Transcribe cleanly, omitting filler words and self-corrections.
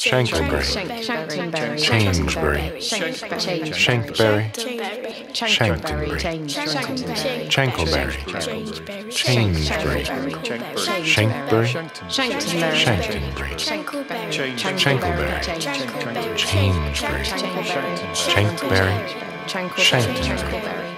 Shankbury, Chainsbury, Shankbury, Shanktonbury, Chankleberry, Chainsbury, Shankbury, Shanktonbury, Chankleberry, Chainsbury, Shankbury, Shanktonbury.